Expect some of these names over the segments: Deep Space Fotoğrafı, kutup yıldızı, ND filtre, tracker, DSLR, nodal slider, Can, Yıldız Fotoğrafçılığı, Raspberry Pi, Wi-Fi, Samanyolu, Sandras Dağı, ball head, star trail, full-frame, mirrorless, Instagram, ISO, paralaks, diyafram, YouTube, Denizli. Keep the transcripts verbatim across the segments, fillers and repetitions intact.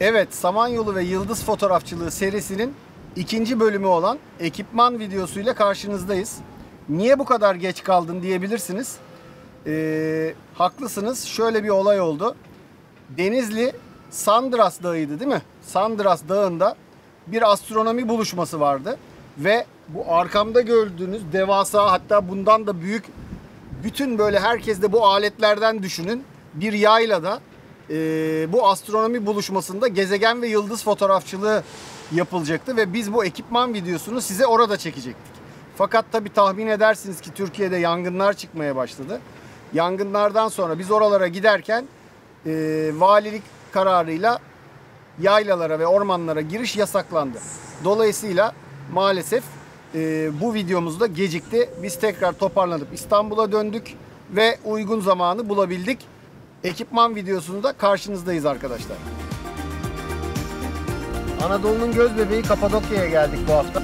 Evet, Samanyolu ve Yıldız Fotoğrafçılığı serisinin ikinci bölümü olan ekipman videosuyla karşınızdayız. Niye bu kadar geç kaldın diyebilirsiniz. Ee, haklısınız. Şöyle bir olay oldu. Denizli Sandras Dağı'ydı değil mi? Sandras Dağı'nda bir astronomi buluşması vardı. Ve bu arkamda gördüğünüz devasa, hatta bundan da büyük, bütün böyle herkes de bu aletlerden düşünün. Bir yaylada e, bu astronomi buluşmasında gezegen ve yıldız fotoğrafçılığı yapılacaktı. Ve biz bu ekipman videosunu size orada çekecektik. Fakat tabii tahmin edersiniz ki Türkiye'de yangınlar çıkmaya başladı. Yangınlardan sonra biz oralara giderken e, valilik kararıyla yaylalara ve ormanlara giriş yasaklandı. Dolayısıyla maalesef e, bu videomuz da gecikti. Biz tekrar toparlanıp İstanbul'a döndük ve uygun zamanı bulabildik. Ekipman videosunda karşınızdayız arkadaşlar. Anadolu'nun göz bebeği Kapadokya'ya geldik bu hafta.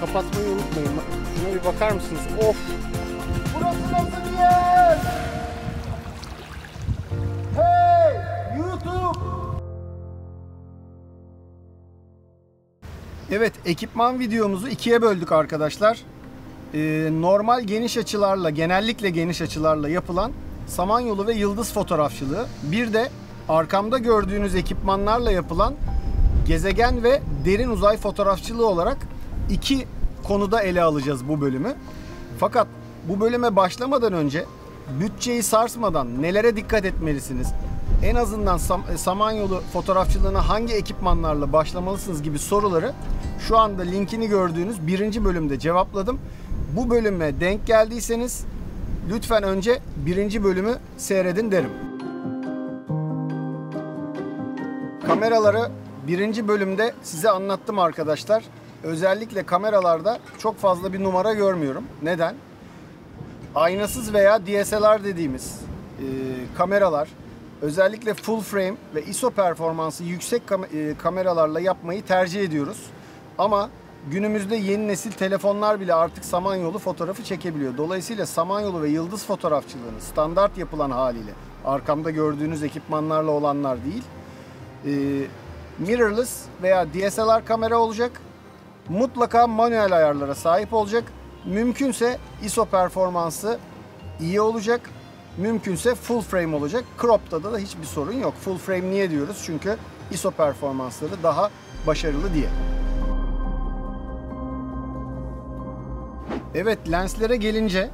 Kapatmayı unutmayın. Şuna bir bakar mısınız? Of! Burası nasıl bir yer? Hey! YouTube! Evet, ekipman videomuzu ikiye böldük arkadaşlar. Ee, normal geniş açılarla, genellikle geniş açılarla yapılan Samanyolu ve Yıldız Fotoğrafçılığı. Bir de arkamda gördüğünüz ekipmanlarla yapılan gezegen ve derin uzay fotoğrafçılığı olarak İki konuda ele alacağız bu bölümü. Fakat bu bölüme başlamadan önce bütçeyi sarsmadan nelere dikkat etmelisiniz? En azından Sam- Samanyolu fotoğrafçılığına hangi ekipmanlarla başlamalısınız gibi soruları şu anda linkini gördüğünüz birinci bölümde cevapladım. Bu bölüme denk geldiyseniz lütfen önce birinci bölümü seyredin derim. Kameraları birinci bölümde size anlattım arkadaşlar. Özellikle kameralarda çok fazla bir numara görmüyorum. Neden? Aynasız veya D S L R dediğimiz e, kameralar, özellikle full-frame ve I S O performansı yüksek kam e, kameralarla yapmayı tercih ediyoruz. Ama günümüzde yeni nesil telefonlar bile artık Samanyolu fotoğrafı çekebiliyor. Dolayısıyla Samanyolu ve Yıldız fotoğrafçılığını standart yapılan haliyle, arkamda gördüğünüz ekipmanlarla olanlar değil, e, mirrorless veya D S L R kamera olacak. Mutlaka manuel ayarlara sahip olacak. Mümkünse I S O performansı iyi olacak. Mümkünse full frame olacak. Crop'ta da, da hiçbir sorun yok. Full frame niye diyoruz? Çünkü I S O performansları daha başarılı diye. Evet, lenslere gelince,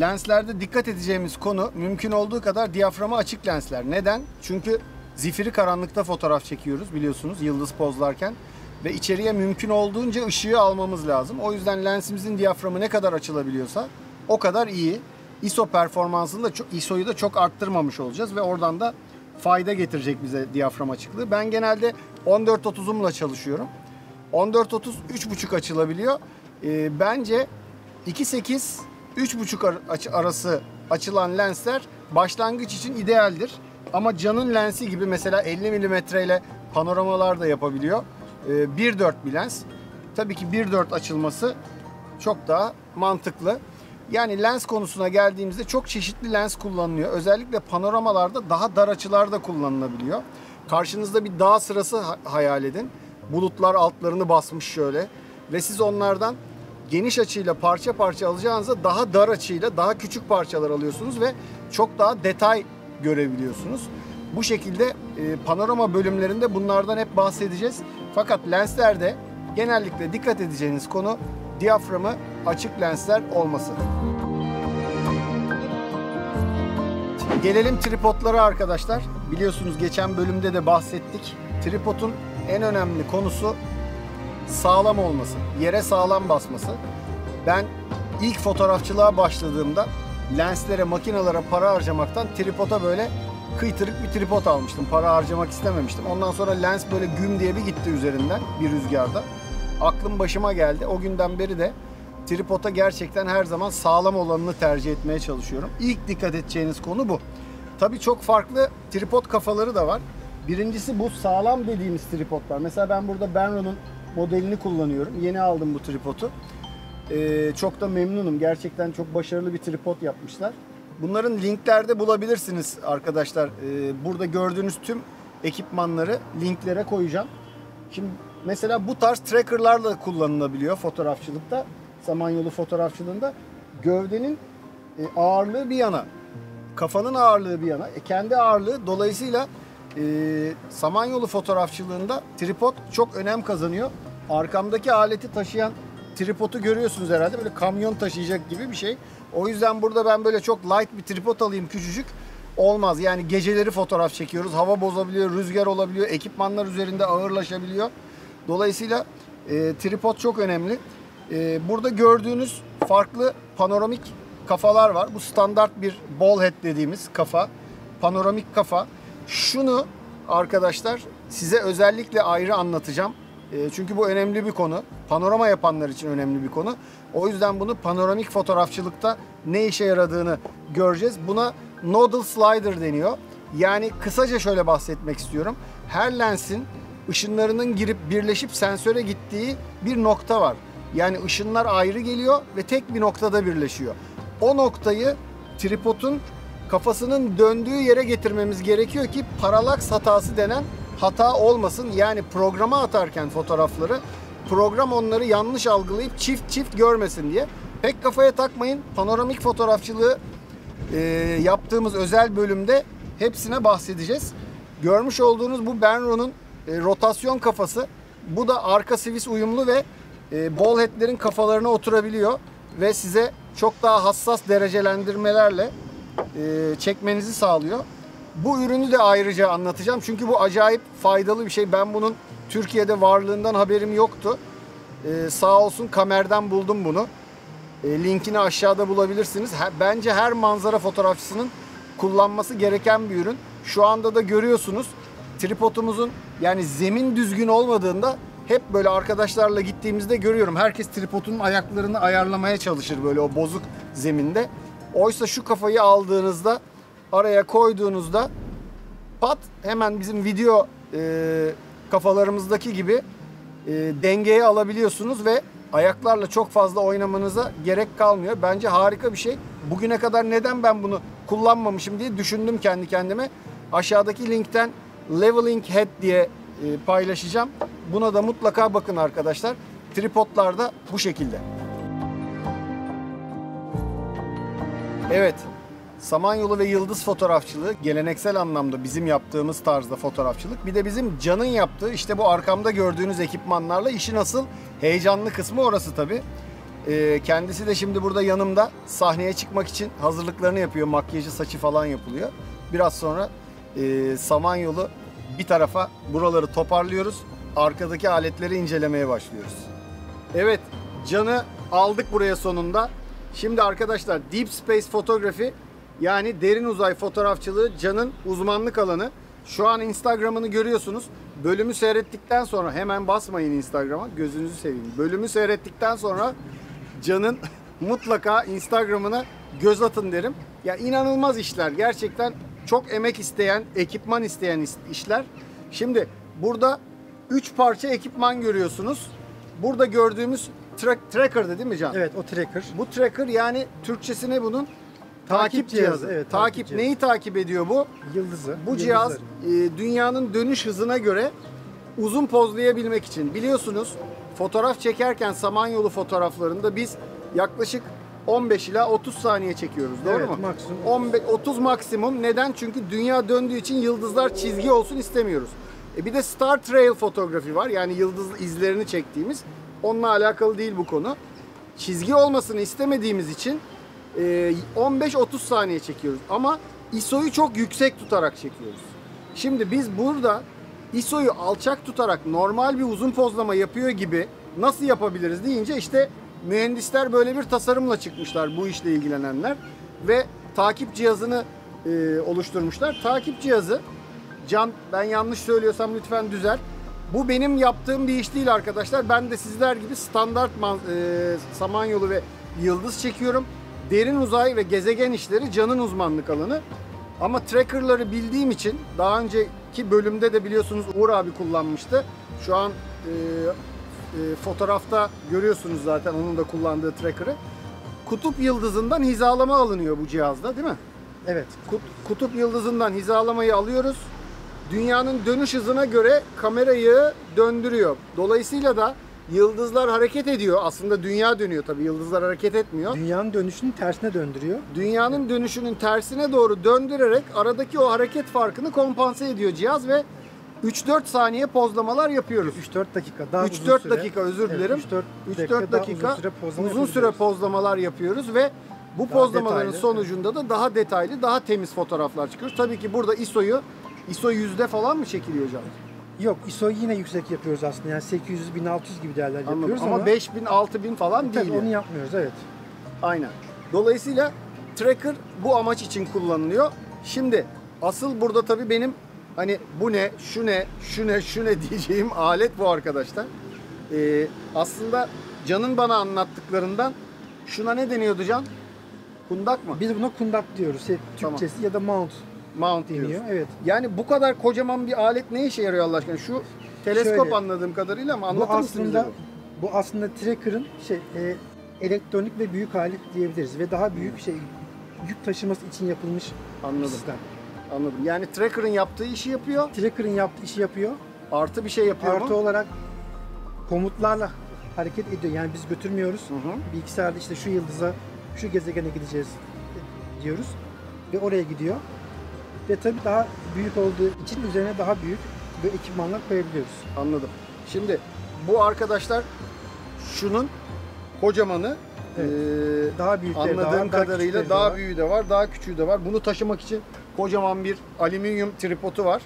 lenslerde dikkat edeceğimiz konu mümkün olduğu kadar diyaframı açık lensler. Neden? Çünkü zifiri karanlıkta fotoğraf çekiyoruz biliyorsunuz yıldız pozlarken. Ve içeriye mümkün olduğunca ışığı almamız lazım. O yüzden lensimizin diyaframı ne kadar açılabiliyorsa o kadar iyi. I S O performansını da, I S O'yu da çok arttırmamış olacağız ve oradan da fayda getirecek bize diyafram açıklığı. Ben genelde on dört otuzumla çalışıyorum. on dört otuz üç buçuk açılabiliyor. E, bence iki sekiz üç buçuk arası açılan lensler başlangıç için idealdir. Ama Can'ın lensi gibi mesela elli milimetre ile panoramalar da yapabiliyor. bir dört bir lens. Tabii ki bir dört açılması çok daha mantıklı. Yani lens konusuna geldiğimizde çok çeşitli lens kullanılıyor. Özellikle panoramalarda daha dar açılarda kullanılabiliyor. Karşınızda bir dağ sırası hayal edin. Bulutlar altlarını basmış şöyle. Ve siz onlardan geniş açıyla parça parça alacağınıza daha dar açıyla daha küçük parçalar alıyorsunuz ve çok daha detay görebiliyorsunuz. Bu şekilde e, panorama bölümlerinde bunlardan hep bahsedeceğiz. Fakat lenslerde genellikle dikkat edeceğiniz konu diyaframı açık lensler olması. Gelelim tripodlara arkadaşlar. Biliyorsunuz geçen bölümde de bahsettik. Tripodun en önemli konusu sağlam olması, yere sağlam basması. Ben ilk fotoğrafçılığa başladığımda lenslere, makinalara para harcamaktan tripoda böyle kıytırık bir tripod almıştım. Para harcamak istememiştim. Ondan sonra lens böyle güm diye bir gitti üzerinden bir rüzgarda. Aklım başıma geldi. O günden beri de tripoda gerçekten her zaman sağlam olanını tercih etmeye çalışıyorum. İlk dikkat edeceğiniz konu bu. Tabii çok farklı tripod kafaları da var. Birincisi bu sağlam dediğimiz tripodlar. Mesela ben burada Benro'nun modelini kullanıyorum. Yeni aldım bu tripodu. Ee, çok da memnunum. Gerçekten çok başarılı bir tripod yapmışlar. Bunların linklerde bulabilirsiniz arkadaşlar. Ee, burada gördüğünüz tüm ekipmanları linklere koyacağım. Şimdi mesela bu tarz trackerlarla kullanılabiliyor fotoğrafçılıkta. Samanyolu fotoğrafçılığında gövdenin ağırlığı bir yana, kafanın ağırlığı bir yana, kendi ağırlığı. Dolayısıyla e, Samanyolu fotoğrafçılığında tripod çok önem kazanıyor. Arkamdaki aleti taşıyan tripodu görüyorsunuz herhalde, böyle kamyon taşıyacak gibi bir şey. O yüzden burada ben böyle çok light bir tripod alayım, küçücük olmaz. Yani geceleri fotoğraf çekiyoruz, hava bozabiliyor, rüzgar olabiliyor, ekipmanlar üzerinde ağırlaşabiliyor. Dolayısıyla e, tripod çok önemli. E, burada gördüğünüz farklı panoramik kafalar var. Bu standart bir ball head dediğimiz kafa, panoramik kafa. Şunu arkadaşlar size özellikle ayrı anlatacağım. E, çünkü bu önemli bir konu. Panorama yapanlar için önemli bir konu. O yüzden bunu panoramik fotoğrafçılıkta ne işe yaradığını göreceğiz. Buna nodal slider deniyor. Yani kısaca şöyle bahsetmek istiyorum. Her lensin ışınlarının girip birleşip sensöre gittiği bir nokta var. Yani ışınlar ayrı geliyor ve tek bir noktada birleşiyor. O noktayı tripodun kafasının döndüğü yere getirmemiz gerekiyor ki paralaks hatası denen hata olmasın. Yani programa atarken fotoğrafları, program onları yanlış algılayıp çift çift görmesin diye. Pek kafaya takmayın. Panoramik fotoğrafçılığı e, yaptığımız özel bölümde hepsine bahsedeceğiz. Görmüş olduğunuz bu Benro'nun e, rotasyon kafası. Bu da arka Swiss uyumlu ve e, ball headlerin kafalarına oturabiliyor ve size çok daha hassas derecelendirmelerle e, çekmenizi sağlıyor. Bu ürünü de ayrıca anlatacağım. Çünkü bu acayip faydalı bir şey. Ben bunun Türkiye'de varlığından haberim yoktu. E, sağ olsun Kamer'den buldum bunu. E, linkini aşağıda bulabilirsiniz. He, bence her manzara fotoğrafçısının kullanması gereken bir ürün. Şu anda da görüyorsunuz tripodumuzun, yani zemin düzgün olmadığında hep böyle arkadaşlarla gittiğimizde görüyorum. Herkes tripodunun ayaklarını ayarlamaya çalışır böyle o bozuk zeminde. Oysa şu kafayı aldığınızda, araya koyduğunuzda pat hemen bizim video e, kafalarımızdaki gibi e, dengeye alabiliyorsunuz ve ayaklarla çok fazla oynamanıza gerek kalmıyor. Bence harika bir şey. Bugüne kadar neden ben bunu kullanmamışım diye düşündüm kendi kendime. Aşağıdaki linkten leveling head diye e, paylaşacağım. Buna da mutlaka bakın arkadaşlar. Tripodlar da bu şekilde. Evet, Samanyolu ve Yıldız Fotoğrafçılığı geleneksel anlamda bizim yaptığımız tarzda fotoğrafçılık. Bir de bizim Can'ın yaptığı, işte bu arkamda gördüğünüz ekipmanlarla işin asıl heyecanlı kısmı orası tabii. E, kendisi de şimdi burada yanımda sahneye çıkmak için hazırlıklarını yapıyor. Makyajı, saçı falan yapılıyor. Biraz sonra e, Samanyolu bir tarafa, buraları toparlıyoruz. Arkadaki aletleri incelemeye başlıyoruz. Evet, Can'ı aldık buraya sonunda. Şimdi arkadaşlar Deep Space Fotoğrafı, yani derin uzay fotoğrafçılığı Can'ın uzmanlık alanı. Şu an Instagram'ını görüyorsunuz. Bölümü seyrettikten sonra hemen basmayın Instagram'a, gözünüzü seveyim. Bölümü seyrettikten sonra Can'ın mutlaka Instagram'ına göz atın derim. Ya inanılmaz işler gerçekten, çok emek isteyen, ekipman isteyen işler. Şimdi burada üç parça ekipman görüyorsunuz. Burada gördüğümüz tra tracker'dı değil mi Can? Evet, o tracker. Bu tracker, yani Türkçesi ne bunun? Takip, takip cihazı. cihazı. Evet, takip, takip cihazı. Neyi takip ediyor bu? Yıldızı. Bu Yıldızları. Cihaz e, dünyanın dönüş hızına göre uzun pozlayabilmek için. Biliyorsunuz fotoğraf çekerken Samanyolu fotoğraflarında biz yaklaşık on beş ila otuz saniye çekiyoruz. Doğru evet, mu? Maksimum. on beş, otuz maksimum. Neden? Çünkü dünya döndüğü için yıldızlar çizgi olsun istemiyoruz. E bir de star trail fotoğrafı var. Yani yıldız izlerini çektiğimiz. Onunla alakalı değil bu konu. Çizgi olmasını istemediğimiz için on beş otuz saniye çekiyoruz. Ama I S O'yu çok yüksek tutarak çekiyoruz. Şimdi biz burada I S O'yu alçak tutarak normal bir uzun pozlama yapıyor gibi nasıl yapabiliriz deyince, işte mühendisler böyle bir tasarımla çıkmışlar, bu işle ilgilenenler. Ve takip cihazını oluşturmuşlar. Takip cihazı, Can ben yanlış söylüyorsam lütfen düzelt. Bu benim yaptığım bir iş değil arkadaşlar. Ben de sizler gibi standart e, Samanyolu ve Yıldız çekiyorum. Derin uzay ve gezegen işleri Can'ın uzmanlık alanı. Ama tracker'ları bildiğim için, daha önceki bölümde de biliyorsunuz Uğur abi kullanmıştı. Şu an e, e, fotoğrafta görüyorsunuz zaten onun da kullandığı tracker'ı. kutup yıldızından hizalama alınıyor bu cihazda, değil mi? Evet. Kut, kutup yıldızından hizalamayı alıyoruz. Dünyanın dönüş hızına göre kamerayı döndürüyor. Dolayısıyla da yıldızlar hareket ediyor. Aslında dünya dönüyor tabii. Yıldızlar hareket etmiyor. Dünyanın dönüşünün tersine döndürüyor. Dünyanın dönüşünün tersine doğru döndürerek aradaki o hareket farkını kompanse ediyor cihaz ve üç dört saniye pozlamalar yapıyoruz. üç dört dakika daha uzun süre. üç dört dakika özür dilerim. Evet, üç dört dakika uzun süre, pozlama uzun süre pozlamalar yapıyoruz ve bu daha pozlamaların detaylı, sonucunda evet. da daha detaylı, daha temiz fotoğraflar çıkıyor. Tabii ki burada I S O'yu I S O yüzde falan mı çekiliyor hocam? Yok, I S O'yu yine yüksek yapıyoruz aslında. Yani sekiz yüz bin altı yüz gibi değerler Anladım. yapıyoruz ama, ama beş bin altı bin falan değil. Onu yapmıyoruz, evet. Aynen. Dolayısıyla tracker bu amaç için kullanılıyor. Şimdi asıl burada tabii benim hani bu ne, şu ne, şu ne, şu ne diyeceğim alet bu arkadaşlar. Ee, aslında Can'ın bana anlattıklarından şuna ne deniyordu Can? Kundak mı? Biz buna kundak diyoruz. Türkçesi tamam. ya da mount. Mount deniyor. Diyorsun. Evet. Yani bu kadar kocaman bir alet ne işe yarıyor Allah aşkına? Şu teleskop Şöyle, anladığım kadarıyla ama anlatır mısın bize? Bu aslında tracker'ın şey, e, elektronik ve büyük alet diyebiliriz ve daha büyük şey yük taşıması için yapılmış Anladım. sistem. Anladım. Yani tracker'ın yaptığı işi yapıyor. Tracker'ın yaptığı işi yapıyor. Artı bir şey yapıyor Artı mu? olarak komutlarla hareket ediyor. Yani biz götürmüyoruz. Hı hı. Bilgisayarda işte şu yıldıza, şu gezegene gideceğiz diyoruz ve oraya gidiyor. Ve tabii daha büyük olduğu için üzerine daha büyük bir ekipmanlar koyabiliyoruz. Anladım. Şimdi bu arkadaşlar şunun kocamanı evet. e, daha büyük anladığım daha kadarıyla daha, daha büyüğü de var, daha küçüğü de var. Bunu taşımak için kocaman bir alüminyum tripodu var.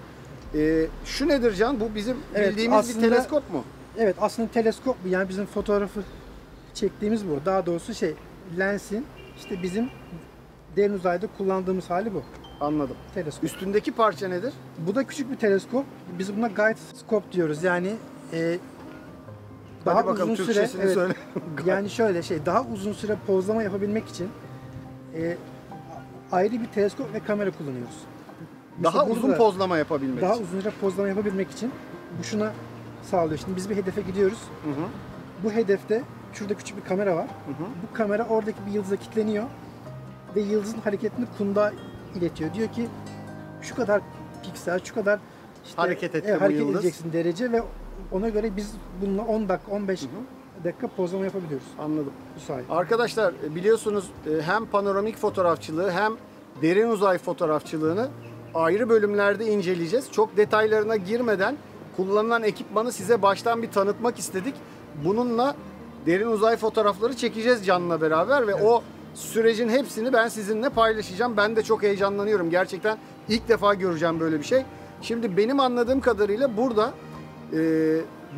E, şu nedir Can? Bu bizim evet, bildiğimiz aslında, bir teleskop mu? Evet, aslında teleskop bu. Yani bizim fotoğrafı çektiğimiz bu. Daha doğrusu şey lensin işte bizim derin uzayda kullandığımız hali bu. Anladım. Teleskop. Üstündeki parça nedir? Bu da küçük bir teleskop. Biz buna guide scope diyoruz. Yani e, daha Hadi bakalım, uzun süre evet, söyle. yani şöyle şey daha uzun süre pozlama yapabilmek için e, ayrı bir teleskop ve kamera kullanıyoruz. Mesela daha uzun da, pozlama yapabilmek. Daha için. uzun süre pozlama yapabilmek için bu şuna sağlıyor. Şimdi biz bir hedefe gidiyoruz. Hı hı. Bu hedefte şurada küçük bir kamera var. Hı hı. Bu kamera oradaki bir yıldıza kilitleniyor ve yıldızın hareketini kunda iletiyor. Diyor ki şu kadar piksel, şu kadar işte, hareket, e, hareket edeceksin derece ve ona göre biz bununla on dakika on beş hı hı. dakika pozlama yapabiliyoruz. Anladım. Bu sayede. Arkadaşlar biliyorsunuz hem panoramik fotoğrafçılığı hem derin uzay fotoğrafçılığını ayrı bölümlerde inceleyeceğiz. Çok detaylarına girmeden kullanılan ekipmanı size baştan bir tanıtmak istedik. Bununla derin uzay fotoğrafları çekeceğiz Can'la beraber ve evet. o sürecin hepsini ben sizinle paylaşacağım. Ben de çok heyecanlanıyorum. Gerçekten ilk defa göreceğim böyle bir şey. Şimdi benim anladığım kadarıyla burada e,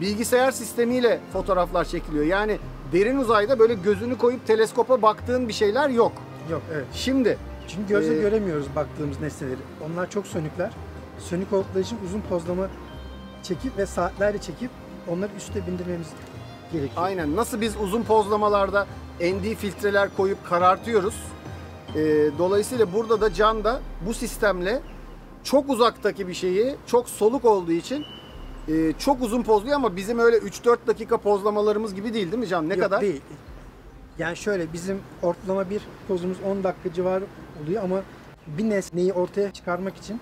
bilgisayar sistemiyle fotoğraflar çekiliyor. Yani derin uzayda böyle gözünü koyup teleskopa baktığın bir şeyler yok. Yok evet. Şimdi. Çünkü gözle e, göremiyoruz baktığımız nesneleri. Onlar çok sönükler. Sönük oldukları için uzun pozlama çekip ve saatlerce çekip onları üste bindirmemiz gerekiyor. Aynen. Nasıl biz uzun pozlamalarda N D filtreler koyup karartıyoruz. Ee, dolayısıyla burada da Can da bu sistemle çok uzaktaki bir şeyi çok soluk olduğu için e, çok uzun pozluyor ama bizim öyle üç dört dakika pozlamalarımız gibi değil değil mi Can? Ne Yok, kadar? Değil. Yani şöyle bizim ortalama bir pozumuz on dakika civarı oluyor ama bir nesneyi ortaya çıkarmak için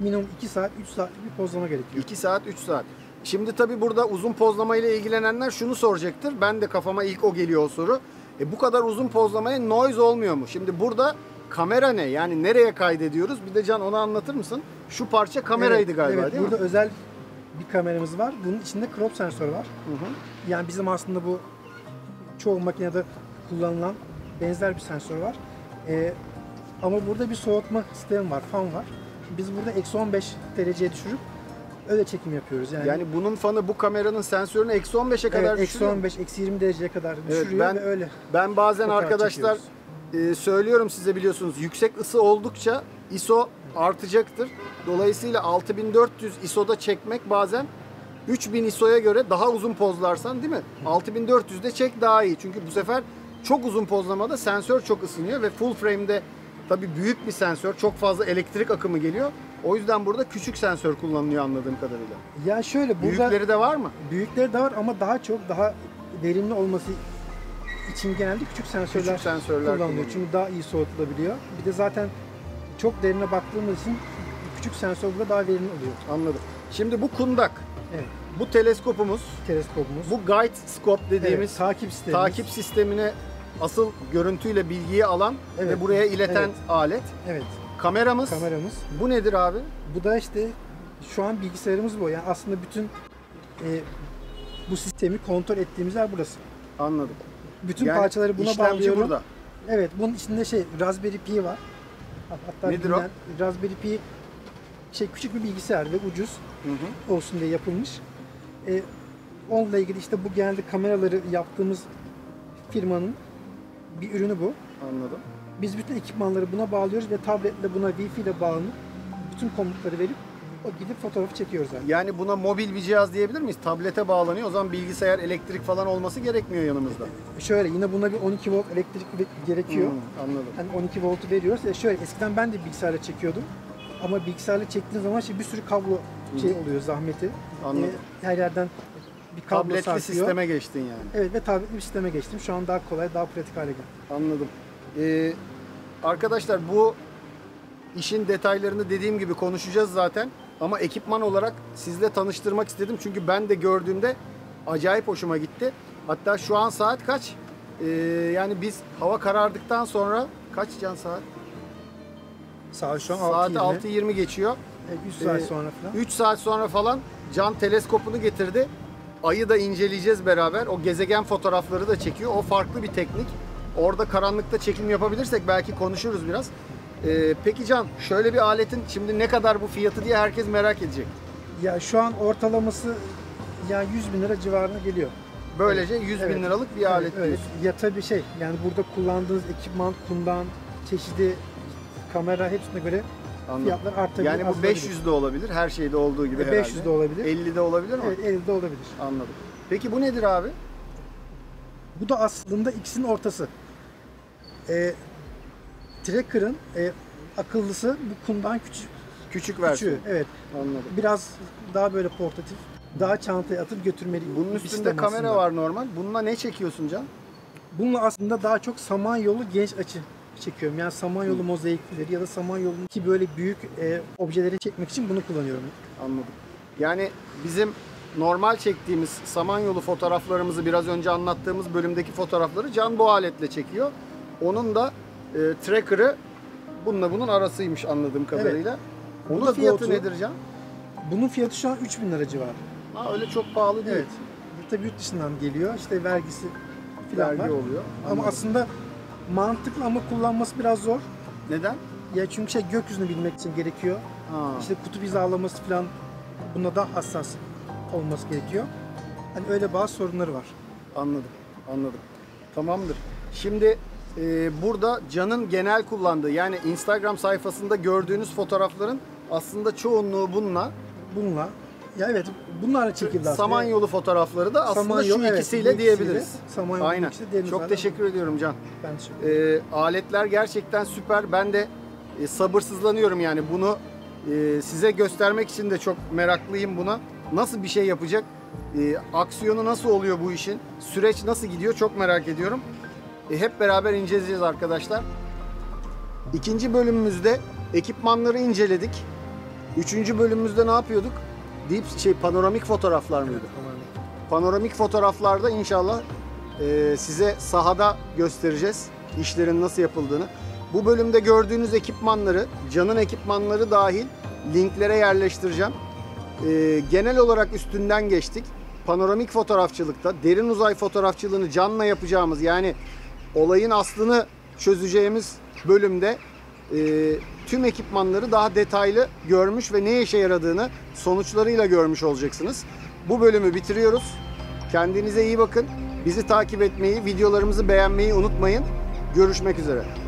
minimum iki saat üç saatlik bir pozlama gerekiyor. iki saat üç saat. Şimdi tabii burada uzun pozlama ile ilgilenenler şunu soracaktır. Ben de kafama ilk o geliyor o soru. E bu kadar uzun pozlamaya noise olmuyor mu? Şimdi burada kamera ne? Yani nereye kaydediyoruz? Bir de Can onu anlatır mısın? Şu parça kameraydı evet, galiba evet, değil burada mi? Özel bir kameramız var. Bunun içinde crop sensörü var. Hı hı. Yani bizim aslında bu çoğu makinede kullanılan benzer bir sensör var. Ee, ama burada bir soğutma sistemi var, fan var. Biz burada eksi on beş dereceye düşürüp öyle çekim yapıyoruz. Yani, yani bunun fanı bu kameranın sensörünü eksi on beşe kadar evet, düşürüyor. eksi on beş, eksi yirmi dereceye kadar düşürüyor evet, ben, ve öyle. Ben bazen arkadaşlar e, söylüyorum size biliyorsunuz yüksek ısı oldukça I S O evet. artacaktır. Dolayısıyla altı bin dört yüz I S O'da çekmek bazen üç bin I S O'ya göre daha uzun pozlarsan değil mi? altı bin dört yüzde çek daha iyi. Çünkü bu sefer çok uzun pozlamada sensör çok ısınıyor ve full frame'de tabii büyük bir sensör çok fazla elektrik akımı geliyor. O yüzden burada küçük sensör kullanılıyor anladığım kadarıyla. Ya şöyle burada büyükleri de var mı? Büyükleri de var ama daha çok daha verimli olması için genelde küçük sensörler, küçük sensörler kullanılıyor. kullanılıyor. Çünkü daha iyi soğutulabiliyor. Bir de zaten çok derine baktığımız için küçük sensörle daha verimli oluyor. Anladım. Şimdi bu kundak. Evet. Bu teleskopumuz, teleskopumuz, bu guide scope dediğimiz evet, takip, takip sistemine asıl görüntüyle bilgiyi alan evet, ve buraya ileten evet, alet. Evet. Kameramız. Kameramız. Bu nedir abi? Bu da işte şu an bilgisayarımız bu. Yani aslında bütün e, bu sistemi kontrol ettiğimiz yer burası. Anladım. Bütün yani parçaları buna bağlıyorum. Burada. Evet. Bunun içinde şey Raspberry Pi var. Hatta nedir o? Raspberry Pi şey küçük bir bilgisayar ve ucuz hı hı, olsun diye yapılmış. E, onunla ilgili işte bu genelde kameraları yaptığımız firmanın bir ürünü bu. Anladım. Biz bütün ekipmanları buna bağlıyoruz ve tabletle buna Wi-Fi ile bağlanıp bütün komutları verip o gidip fotoğrafı çekiyoruz zaten. Yani buna mobil bir cihaz diyebilir miyiz? Tablete bağlanıyor. O zaman bilgisayar, elektrik falan olması gerekmiyor yanımızda. E, şöyle yine buna bir on iki volt elektrik gerekiyor. Hmm, anladım. Yani on iki voltu veriyoruz. E, şöyle eskiden ben de bilgisayarla çekiyordum. Ama bilgisayarla çektiğiniz zaman şey, bir sürü kablo şey oluyor zahmeti. Anladım. E, her yerden bir kablo tabletli sarkıyor. Sisteme geçtin yani. Evet ve tabletli bir sisteme geçtim. Şu an daha kolay, daha pratik hale geldi. Anladım. Ee, arkadaşlar bu işin detaylarını dediğim gibi konuşacağız zaten. Ama ekipman olarak sizle tanıştırmak istedim. Çünkü ben de gördüğümde acayip hoşuma gitti. Hatta şu an saat kaç? Ee, yani biz hava karardıktan sonra kaç can saat? Saat şu an altı yirmi geçiyor. E, üç saat ee, sonra falan. üç saat sonra falan Can teleskopunu getirdi. Ayı da inceleyeceğiz beraber. O gezegen fotoğrafları da çekiyor. O farklı bir teknik. Orada karanlıkta çekim yapabilirsek belki konuşuruz biraz. Ee, peki Can, şöyle bir aletin şimdi ne kadar bu fiyatı diye herkes merak edecek. Ya şu an ortalaması yani yüz bin lira civarına geliyor. Böylece evet, yüz bin liralık bir evet, alet. Evet. Ya tabii şey yani burada kullandığınız ekipman, kundan, çeşidi, kamera hepsine göre anladım, fiyatlar artabilir. Yani bu beş yüz de olabilir, her şeyde olduğu gibi herhalde. beş yüz de olabilir. elli de olabilir mi? Evet, elli de olabilir. Anladım. Peki bu nedir abi? Bu da aslında ikisinin ortası. E, tracker'ın e, akıllısı bu kundan küçük. Küçük versiyonu. Evet. Anladım. Biraz daha böyle portatif, daha çantaya atıp götürmeli. Bunun üstünde kamera aslında var normal. Bununla ne çekiyorsun Can? Bununla aslında daha çok Samanyolu geniş açı çekiyorum. Yani Samanyolu hmm, mozaikleri ya da Samanyolu'ndaki böyle büyük e, objeleri çekmek için bunu kullanıyorum. Anladım. Yani bizim normal çektiğimiz Samanyolu fotoğraflarımızı biraz önce anlattığımız bölümdeki fotoğrafları Can bu aletle çekiyor. Onun da e, tracker'ı bununla bunun arasıymış anladığım kadarıyla. Evet. Onun fiyatı botu, nedir Can? Bunun fiyatı şu an üç bin lira civarı. Ha, öyle çok pahalı değil. Evet. Tabii yurt dışından geliyor. İşte vergisi filan vergi var, oluyor. Ama anladım, aslında mantıklı ama kullanması biraz zor. Neden? Ya çünkü şey gökyüzünü bilmek için gerekiyor. Ha. İşte kutup hizalaması falan buna daha hassas olması gerekiyor. Hani öyle bazı sorunları var. Anladım, anladım. Tamamdır. Şimdi e, burada Can'ın genel kullandığı yani Instagram sayfasında gördüğünüz fotoğrafların aslında çoğunluğu bununla. Bununla. Ya evet, bunlarla çekildi. Samanyolu yani fotoğrafları da aslında Samanyolu, şu ikisiyle evet, diyebiliriz. Samanyolu aynen. Ikisi çok teşekkür ama ediyorum Can. Ben teşekkür ederim. Ee, aletler gerçekten süper. Ben de e, sabırsızlanıyorum yani bunu e, size göstermek için de çok meraklıyım buna. Nasıl bir şey yapacak? E, aksiyonu nasıl oluyor bu işin? Süreç nasıl gidiyor? Çok merak ediyorum. E, hep beraber inceleyeceğiz arkadaşlar. İkinci bölümümüzde ekipmanları inceledik. Üçüncü bölümümüzde ne yapıyorduk? Deep şey panoramik fotoğraflar mıydı? Evet, panoramik. Panoramik fotoğraflarda inşallah e, size sahada göstereceğiz işlerin nasıl yapıldığını. Bu bölümde gördüğünüz ekipmanları, Can'ın ekipmanları dahil linklere yerleştireceğim. E, genel olarak üstünden geçtik. Panoramik fotoğrafçılıkta derin uzay fotoğrafçılığını Can'la yapacağımız yani olayın aslını çözeceğimiz bölümde e, tüm ekipmanları daha detaylı görmüş ve ne işe yaradığını sonuçlarıyla görmüş olacaksınız. Bu bölümü bitiriyoruz. Kendinize iyi bakın. Bizi takip etmeyi, videolarımızı beğenmeyi unutmayın. Görüşmek üzere.